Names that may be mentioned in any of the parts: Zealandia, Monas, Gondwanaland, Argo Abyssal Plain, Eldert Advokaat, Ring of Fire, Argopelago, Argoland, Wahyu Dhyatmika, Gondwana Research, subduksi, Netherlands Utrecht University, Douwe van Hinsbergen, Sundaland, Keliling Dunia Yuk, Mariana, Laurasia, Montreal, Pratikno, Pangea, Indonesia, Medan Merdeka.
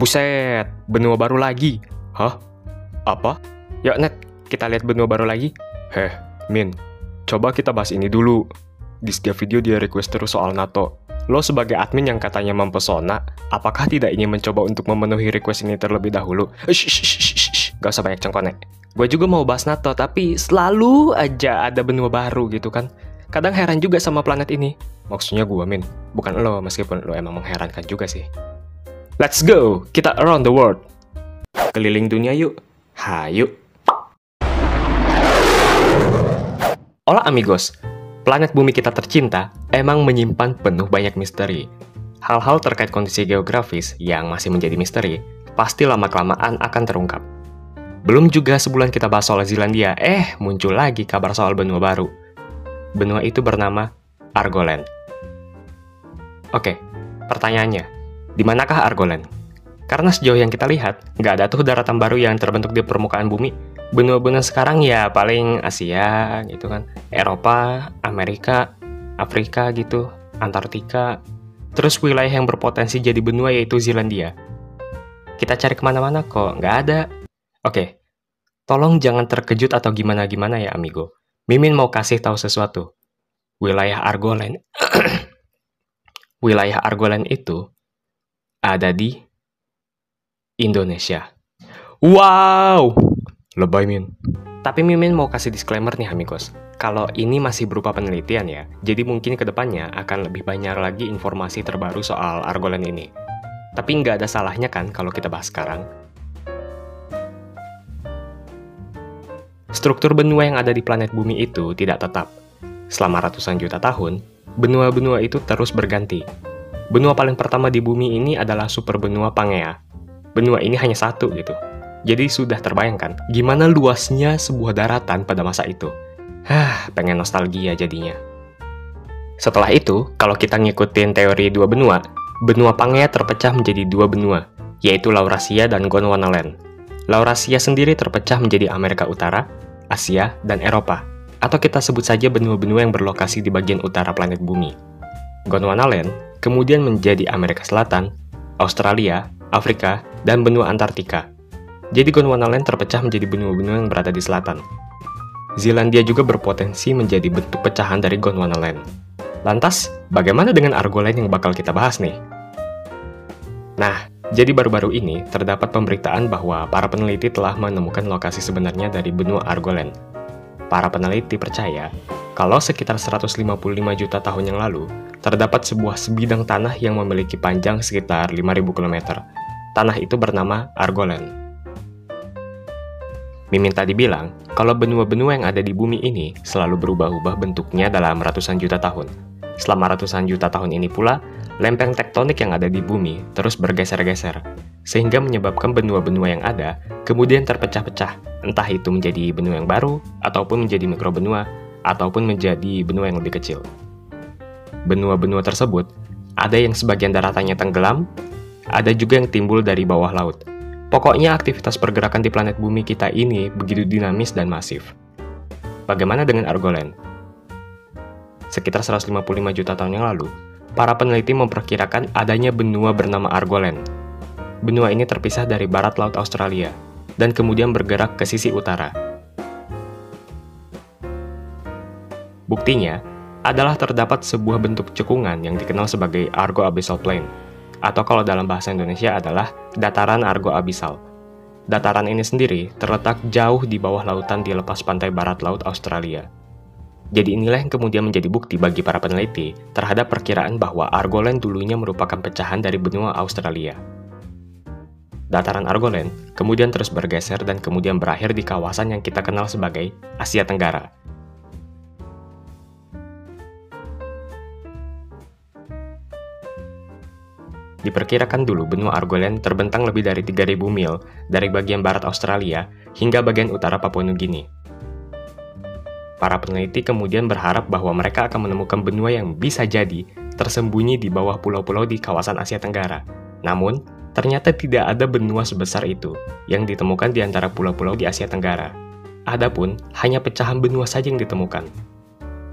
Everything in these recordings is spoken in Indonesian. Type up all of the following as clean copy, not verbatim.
Buset, benua baru lagi. Hah? Apa? Yuk Net, kita lihat benua baru lagi. Heh, Min, coba kita bahas ini dulu. Di setiap video dia request terus soal NATO. Lo sebagai admin yang katanya mempesona, apakah tidak ingin mencoba untuk memenuhi request ini terlebih dahulu? Gak usah banyak cengkone. Gue juga mau bahas NATO, tapi selalu aja ada benua baru gitu kan. Kadang heran juga sama planet ini. Maksudnya gue, Min, bukan lo, meskipun lo emang mengherankan juga sih. Let's go, kita around the world. Keliling dunia yuk. Hayu. Hola amigos. Planet bumi kita tercinta emang menyimpan penuh banyak misteri. Hal-hal terkait kondisi geografis yang masih menjadi misteri pasti lama-kelamaan akan terungkap. Belum juga sebulan kita bahas soal Zealandia, muncul lagi kabar soal benua baru. Benua itu bernama Argoland. Oke, pertanyaannya, di manakah Argoland? Karena sejauh yang kita lihat, nggak ada tuh daratan baru yang terbentuk di permukaan bumi. Benua-benua sekarang ya paling Asia gitu kan, Eropa, Amerika, Afrika gitu, Antartika. Terus wilayah yang berpotensi jadi benua yaitu Zealandia. Kita cari kemana-mana kok, nggak ada. Oke, tolong jangan terkejut atau gimana-gimana ya amigo. Mimin mau kasih tahu sesuatu. Wilayah Argoland wilayah Argoland itu ada di Indonesia. Wow! Lebay, Min. Tapi Mimin mau kasih disclaimer nih, amigos. Kalau ini masih berupa penelitian ya, jadi mungkin kedepannya akan lebih banyak lagi informasi terbaru soal Argoland ini. Tapi nggak ada salahnya kan kalau kita bahas sekarang. Struktur benua yang ada di planet bumi itu tidak tetap. Selama ratusan juta tahun, benua-benua itu terus berganti. Benua paling pertama di bumi ini adalah superbenua Pangea. Benua ini hanya satu gitu. Jadi sudah terbayangkan gimana luasnya sebuah daratan pada masa itu. Pengen nostalgia jadinya. Setelah itu, kalau kita ngikutin teori dua benua, benua Pangea terpecah menjadi dua benua, yaitu Laurasia dan Gondwanaland. Laurasia sendiri terpecah menjadi Amerika Utara, Asia, dan Eropa. Atau kita sebut saja benua-benua yang berlokasi di bagian utara planet bumi. Gondwanaland kemudian menjadi Amerika Selatan, Australia, Afrika, dan benua Antartika. Jadi Gondwanaland terpecah menjadi benua-benua yang berada di selatan. Zealandia juga berpotensi menjadi bentuk pecahan dari Gondwanaland. Lantas, bagaimana dengan Argoland yang bakal kita bahas nih? Nah, jadi baru-baru ini terdapat pemberitaan bahwa para peneliti telah menemukan lokasi sebenarnya dari benua Argoland. Para peneliti percaya kalau sekitar 155 juta tahun yang lalu, terdapat sebuah sebidang tanah yang memiliki panjang sekitar 5.000 km. Tanah itu bernama Argoland. Mimin tadi bilang, kalau benua-benua yang ada di bumi ini selalu berubah-ubah bentuknya dalam ratusan juta tahun. Selama ratusan juta tahun ini pula, lempeng tektonik yang ada di bumi terus bergeser-geser, sehingga menyebabkan benua-benua yang ada kemudian terpecah-pecah, entah itu menjadi benua yang baru, ataupun menjadi mikrobenua, ataupun menjadi benua yang lebih kecil. Benua-benua tersebut, ada yang sebagian daratannya tenggelam, ada juga yang timbul dari bawah laut. Pokoknya aktivitas pergerakan di planet bumi kita ini begitu dinamis dan masif. Bagaimana dengan Argoland? Sekitar 155 juta tahun yang lalu, para peneliti memperkirakan adanya benua bernama Argoland. Benua ini terpisah dari barat laut Australia, dan kemudian bergerak ke sisi utara. Buktinya adalah terdapat sebuah bentuk cekungan yang dikenal sebagai Argo Abyssal Plain. Atau kalau dalam bahasa Indonesia adalah dataran Argo Abyssal. Dataran ini sendiri terletak jauh di bawah lautan di lepas pantai barat laut Australia. Jadi inilah yang kemudian menjadi bukti bagi para peneliti terhadap perkiraan bahwa Argoland dulunya merupakan pecahan dari benua Australia. Dataran Argoland kemudian terus bergeser dan kemudian berakhir di kawasan yang kita kenal sebagai Asia Tenggara. Diperkirakan dulu benua Argoland terbentang lebih dari 3.000 mil dari bagian barat Australia hingga bagian utara Papua Nugini. Para peneliti kemudian berharap bahwa mereka akan menemukan benua yang bisa jadi tersembunyi di bawah pulau-pulau di kawasan Asia Tenggara. Namun, ternyata tidak ada benua sebesar itu yang ditemukan di antara pulau-pulau di Asia Tenggara. Adapun, hanya pecahan benua saja yang ditemukan.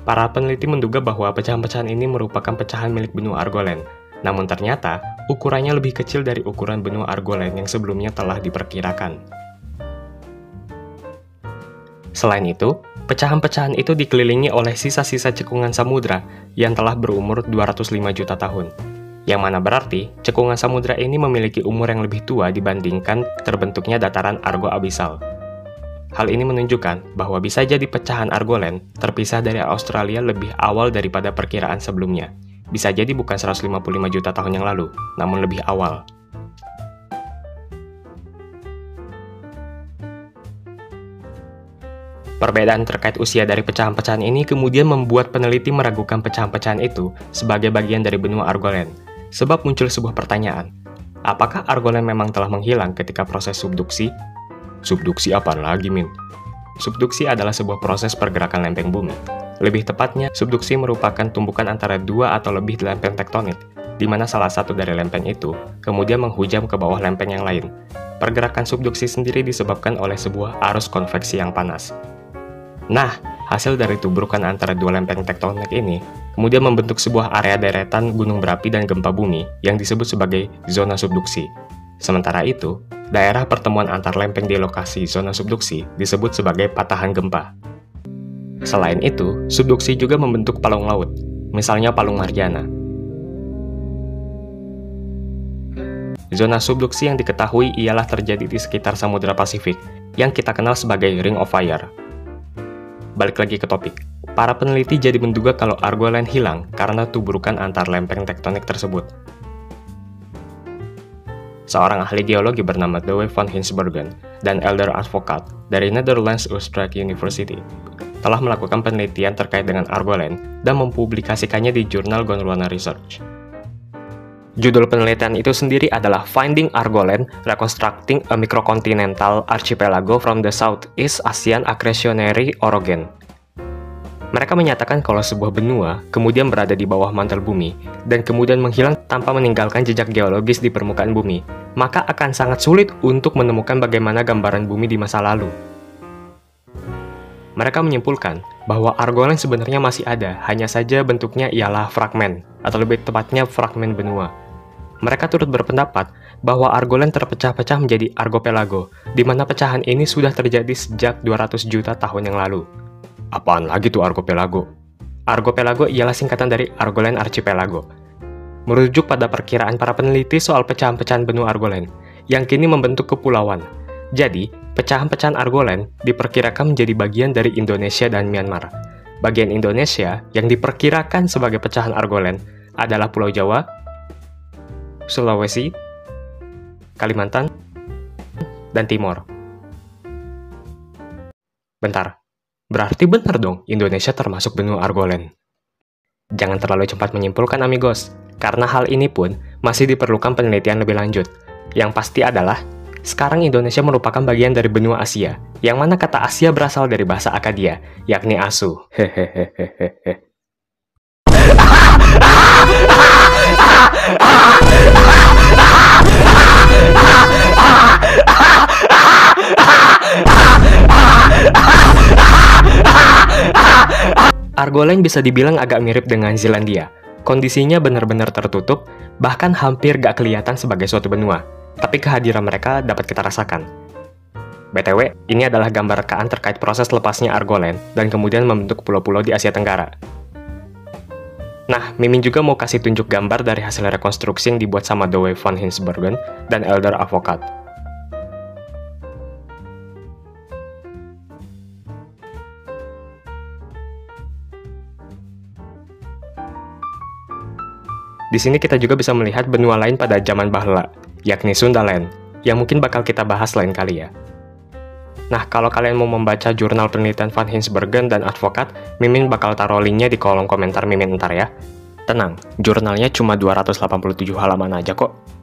Para peneliti menduga bahwa pecahan-pecahan ini merupakan pecahan milik benua Argoland, Namun ternyata, ukurannya lebih kecil dari ukuran benua Argoland yang sebelumnya telah diperkirakan. Selain itu, pecahan-pecahan itu dikelilingi oleh sisa-sisa cekungan samudra yang telah berumur 205 juta tahun, yang mana berarti cekungan samudra ini memiliki umur yang lebih tua dibandingkan terbentuknya dataran Argo Abyssal. Hal ini menunjukkan bahwa bisa jadi pecahan Argoland terpisah dari Australia lebih awal daripada perkiraan sebelumnya. Bisa jadi bukan 155 juta tahun yang lalu, namun lebih awal. Perbedaan terkait usia dari pecahan-pecahan ini kemudian membuat peneliti meragukan pecahan-pecahan itu sebagai bagian dari benua Argoland, sebab muncul sebuah pertanyaan. Apakah Argoland memang telah menghilang ketika proses subduksi? Subduksi apaan lagi, Min? Subduksi adalah sebuah proses pergerakan lempeng bumi. Lebih tepatnya, subduksi merupakan tumbukan antara dua atau lebih lempeng tektonik, di mana salah satu dari lempeng itu kemudian menghujam ke bawah lempeng yang lain. Pergerakan subduksi sendiri disebabkan oleh sebuah arus konveksi yang panas. Nah, hasil dari tubrukan antara dua lempeng tektonik ini kemudian membentuk sebuah area deretan gunung berapi dan gempa bumi yang disebut sebagai zona subduksi. Sementara itu, daerah pertemuan antar lempeng di lokasi zona subduksi disebut sebagai patahan gempa. Selain itu, subduksi juga membentuk palung laut, misalnya palung Mariana. Zona subduksi yang diketahui ialah terjadi di sekitar Samudra Pasifik, yang kita kenal sebagai Ring of Fire. Balik lagi ke topik, para peneliti jadi menduga kalau Argoland hilang karena tubrukan antar lempeng tektonik tersebut. Seorang ahli geologi bernama Douwe van Hinsbergen dan Eldert Advokaat dari Netherlands Utrecht University telah melakukan penelitian terkait dengan Argoland dan mempublikasikannya di jurnal Gondwana Research. Judul penelitian itu sendiri adalah Finding Argoland, Reconstructing a Microcontinental Archipelago from the Southeast Asian Accretionary Orogen. Mereka menyatakan kalau sebuah benua kemudian berada di bawah mantel bumi dan kemudian menghilang tanpa meninggalkan jejak geologis di permukaan bumi, maka akan sangat sulit untuk menemukan bagaimana gambaran bumi di masa lalu. Mereka menyimpulkan bahwa Argoland sebenarnya masih ada, hanya saja bentuknya ialah fragmen, atau lebih tepatnya fragmen benua. Mereka turut berpendapat bahwa Argoland terpecah-pecah menjadi Argopelago, di mana pecahan ini sudah terjadi sejak 200 juta tahun yang lalu. Apaan lagi tuh Argopelago? Argopelago ialah singkatan dari Argoland Archipelago. Merujuk pada perkiraan para peneliti soal pecahan-pecahan benua Argoland, yang kini membentuk kepulauan. Jadi, pecahan-pecahan Argoland diperkirakan menjadi bagian dari Indonesia dan Myanmar. Bagian Indonesia yang diperkirakan sebagai pecahan Argoland adalah Pulau Jawa, Sulawesi, Kalimantan, dan Timor. Bentar, berarti benar dong Indonesia termasuk benua Argoland. Jangan terlalu cepat menyimpulkan, amigos, karena hal ini pun masih diperlukan penelitian lebih lanjut. Yang pasti adalah sekarang Indonesia merupakan bagian dari benua Asia, yang mana kata Asia berasal dari bahasa Akadia, yakni asu. Hehehehehe. Argoland bisa dibilang agak mirip dengan Zealandia. Kondisinya benar-benar tertutup, bahkan hampir gak kelihatan sebagai suatu benua. Tapi kehadiran mereka dapat kita rasakan. BTW, ini adalah gambar rekaan terkait proses lepasnya Argoland dan kemudian membentuk pulau-pulau di Asia Tenggara. Nah, Mimin juga mau kasih tunjuk gambar dari hasil rekonstruksi yang dibuat sama Douwe van Hinsbergen dan Eldert Advokaat. Di sini kita juga bisa melihat benua lain pada zaman bahla, yakni Sundaland, yang mungkin bakal kita bahas lain kali ya. Nah, kalau kalian mau membaca jurnal penelitian Van Hinsbergen dan Advokaat, Mimin bakal taruh linknya di kolom komentar Mimin ntar ya. Tenang, jurnalnya cuma 287 halaman aja kok.